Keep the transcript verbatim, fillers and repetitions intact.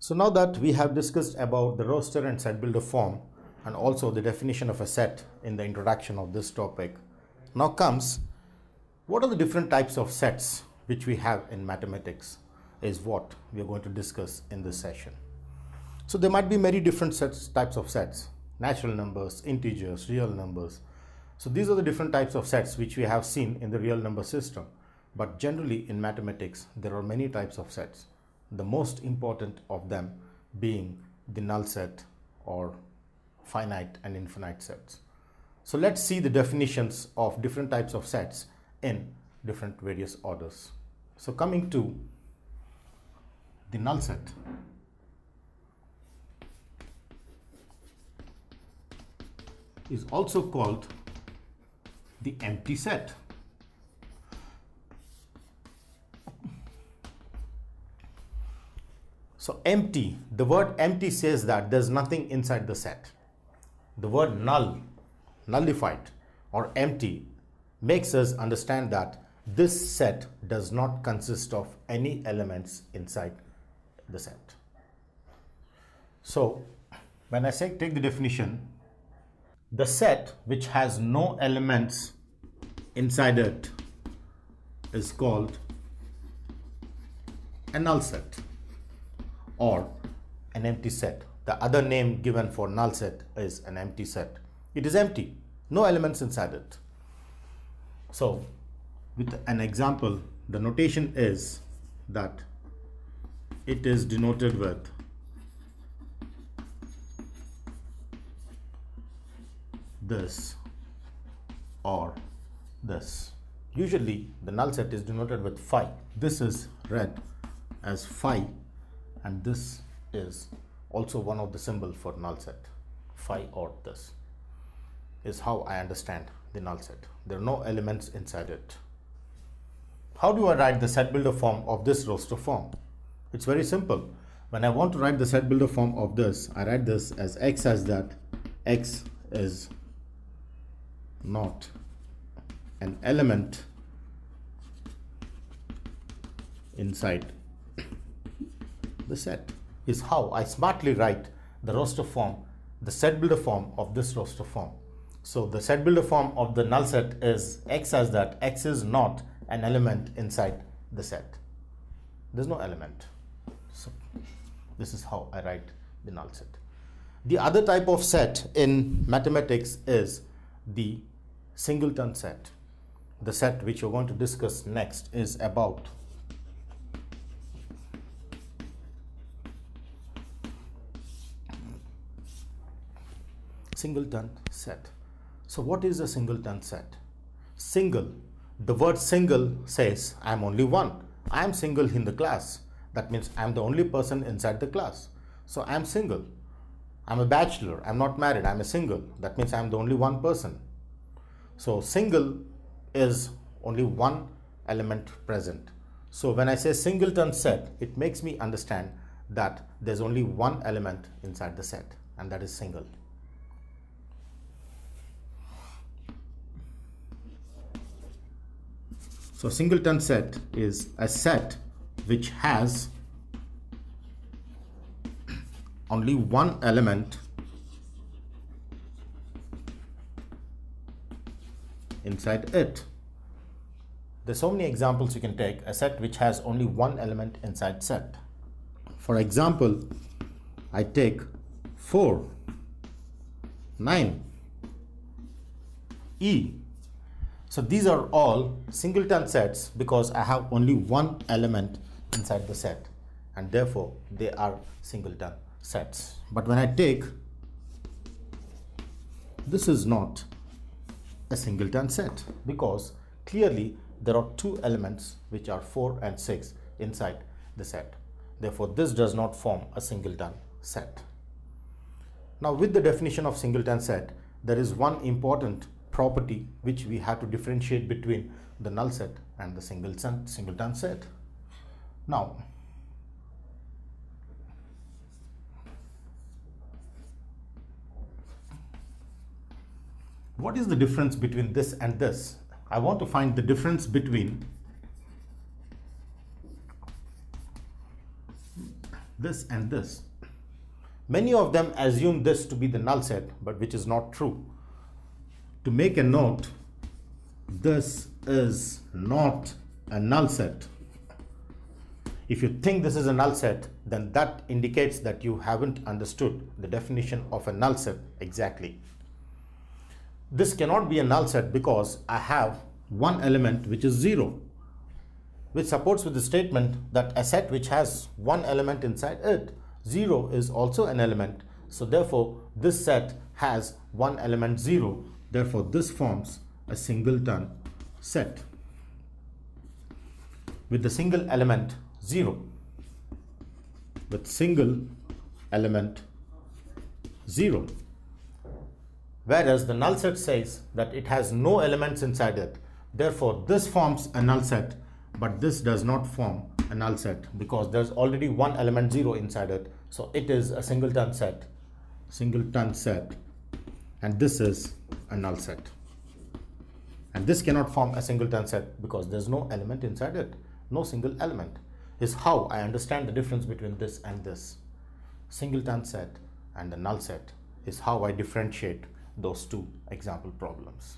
So now that we have discussed about the roster and set builder form and also the definition of a set in the introduction of this topic, now comes what are the different types of sets which we have in mathematics is what we are going to discuss in this session. So there might be many different sets, types of sets, natural numbers, integers, real numbers. So these are the different types of sets which we have seen in the real number system. But generally in mathematics, there are many types of sets. The most important of them being the null set or finite and infinite sets. So let's see the definitions of different types of sets in different various orders. So coming to the null set. Is also called the empty set. So empty, the word empty says that there's nothing inside the set. The word null, nullified or empty makes us understand that this set does not consist of any elements inside the set. So when I say take the definition, the set which has no elements inside it is called a null set or an empty set. The other name given for null set is an empty set. It is empty, no elements inside it. So with an example, the notation is that it is denoted with this or this. Usually the null set is denoted with phi. This is read as phi and this is also one of the symbols for null set. Phi or this is how I understand the null set. There are no elements inside it. How do I write the set builder form of this roster form? It's very simple. When I want to write the set builder form of this, I write this as x as that x is not an element inside the set is how I smartly write the roster form, the set builder form of this roster form. So the set builder form of the null set is x as that x is not an element inside the set. There's no element. So this is how I write the null set. The other type of set in mathematics is the singleton set. The set which we're going to discuss next is about singleton set. So what is a singleton set? Single, the word single says I'm only one. I'm single in the class. That means I'm the only person inside the class. So I'm single. I'm a bachelor, I'm not married, I'm a single. That means I'm the only one person. So single is only one element present. So when I say singleton set, it makes me understand that there's only one element inside the set and that is single. So singleton set is a set which has only one element inside it. There's so many examples you can take. A set which has only one element inside set. For example, I take four, nine, E. So these are all singleton sets because I have only one element inside the set and therefore they are singleton sets. But when I take, this is not a singleton set because clearly there are two elements which are four and six inside the set. Therefore this does not form a singleton set. Now with the definition of singleton set, there is one important property which we have to differentiate between the null set and the singleton singleton set. Now what is the difference between this and this? I want to find the difference between this and this. Many of them assume this to be the null set, but which is not true. To make a note, this is not a null set. If you think this is a null set, then that indicates that you haven't understood the definition of a null set exactly. This cannot be a null set because I have one element which is zero, which supports with the statement that a set which has one element inside it, zero is also an element. So therefore, this set has one element zero. Therefore, this forms a singleton set with the single element zero. With single element zero. Whereas the null set says that it has no elements inside it. Therefore, this forms a null set, but this does not form a null set because there's already one element zero inside it. So it is a singleton set, singleton set, and this is a null set. And this cannot form a singleton set because there's no element inside it, no single element, is how I understand the difference between this and this. Singleton set and the null set is how I differentiate those two example problems.